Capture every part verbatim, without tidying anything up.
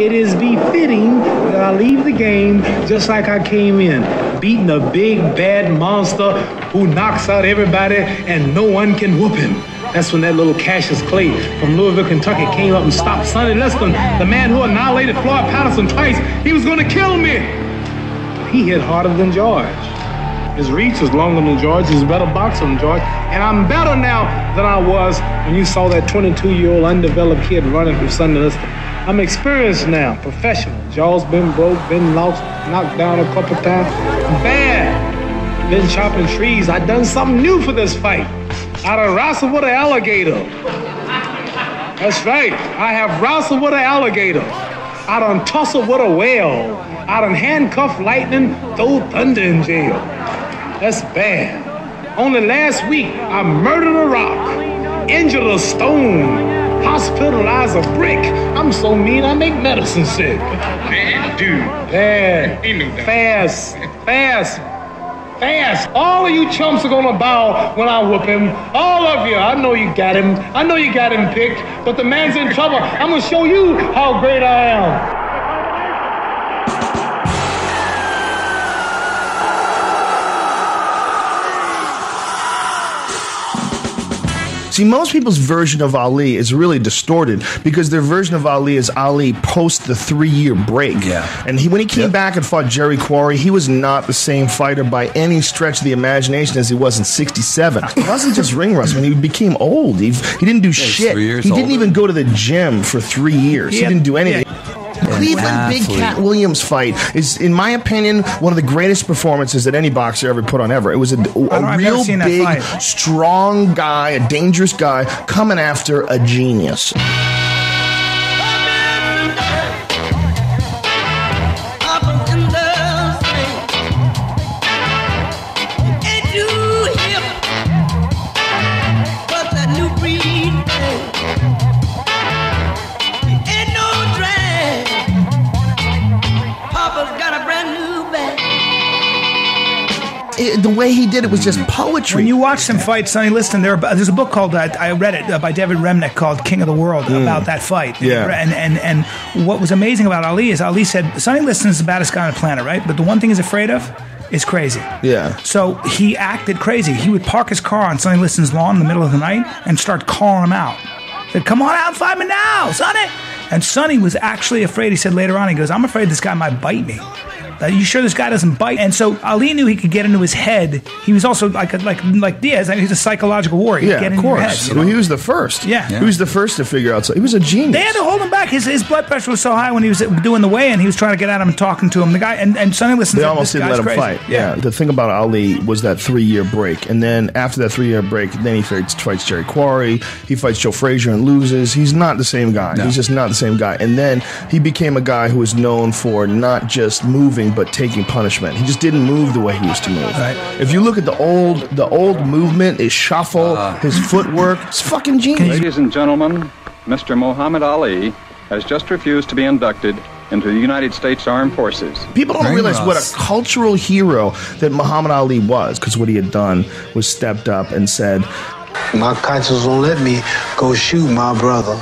it is befitting that I leave the game just like I came in, beating a big, bad monster who knocks out everybody and no one can whoop him. That's when that little Cassius Clay from Louisville, Kentucky came up and stopped Sonny Liston, the man who annihilated Floyd Patterson twice. He was going to kill me. He hit harder than George. His reach was longer than George. He's a better boxer than George. And I'm better now than I was when you saw that twenty-two-year-old undeveloped kid running from Sonny Liston. I'm experienced now, professional. Jaw's been broke, been lost, knocked down a couple times. Bad. Been chopping trees. I done something new for this fight. I done wrestled with an alligator. That's right. I have wrestled with an alligator. I done tussled with a whale. I done handcuffed lightning, throw thunder in jail. That's bad. Only last week, I murdered a rock, injured a stone, hospitalized a brick. I'm so mean, I make medicine sick. Bad dude. Bad. Fast. Fast. Fast. All of you chumps are gonna bow when I whoop him. All of you. I know you got him. I know you got him picked, but the man's in trouble. I'm gonna show you how great I am. See, most people's version of Ali is really distorted because their version of Ali is Ali post the three-year break. Yeah. And he, when he came yep. back and fought Jerry Quarry, he was not the same fighter by any stretch of the imagination as he was in sixty-seven. It wasn't just ring rust. When he became old, he, he didn't do yeah, shit. He older. didn't even go to the gym for three years. Yep. He didn't do anything. Yeah. Cleveland Big Cat Williams fight is, in my opinion, one of the greatest performances that any boxer ever put on ever. It was a, a real big, strong guy, a dangerous guy, coming after a genius. It, the way he did it was just poetry. When you watch him fight Sonny Liston, there, there's a book called, uh, I read it, uh, by David Remnick called King of the World mm. about that fight. Yeah. And, and, and what was amazing about Ali is Ali said, Sonny Liston is the baddest guy on the planet, right? But the one thing he's afraid of is crazy. Yeah. So he acted crazy. He would park his car on Sonny Liston's lawn in the middle of the night and start calling him out. He said, come on out and fight me now, Sonny. And Sonny was actually afraid. He said later on, he goes, I'm afraid this guy might bite me. Are you sure this guy doesn't bite? And so Ali knew he could get into his head. He was also like a, like like Diaz. I mean, he's a psychological warrior. Yeah, get of course. Head, you know? Well, he was the first. Yeah. yeah, he was the first to figure out. So he was a genius. They had to hold him back. His his blood pressure was so high when he was doing the weigh-in. He was trying to get at him and talking to him. The guy and and Sonny listened. They to almost didn't let him crazy. fight. Yeah. yeah. The thing about Ali was that three-year break, and then after that three-year break, then he fights, fights Jerry Quarry. He fights Joe Frazier and loses. He's not the same guy. No. He's just not the same guy. And then he became a guy who was known for not just moving, but taking punishment. He just didn't move the way he used to move. Right. If you look at the old the old movement, his shuffle, uh, his footwork, it's fucking genius. Ladies and gentlemen, Mister Muhammad Ali has just refused to be inducted into the United States Armed Forces. People don't Very realize rough. what a cultural hero that Muhammad Ali was, because what he had done was stepped up and said, my conscience won't let me go shoot my brother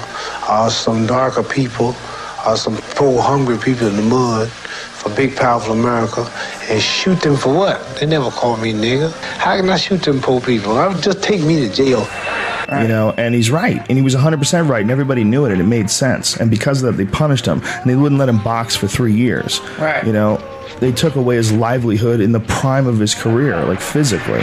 or some darker people or some poor hungry people in the mud. A big, powerful America, and shoot them for what? They never called me nigga. How can I shoot them poor people? I'll just take me to jail. You know, and he's right. And he was one hundred percent right. And everybody knew it, and it made sense. And because of that, they punished him. And they wouldn't let him box for three years. Right. You know, they took away his livelihood in the prime of his career, like physically.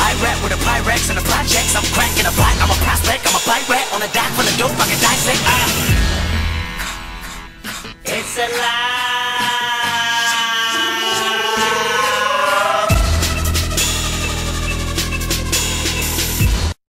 I pirate with a Pyrex and a projects. I'm cracking a pot, I'm a prospect, I'm a pirate on a dock for the dope, I can dissect. It's a lie.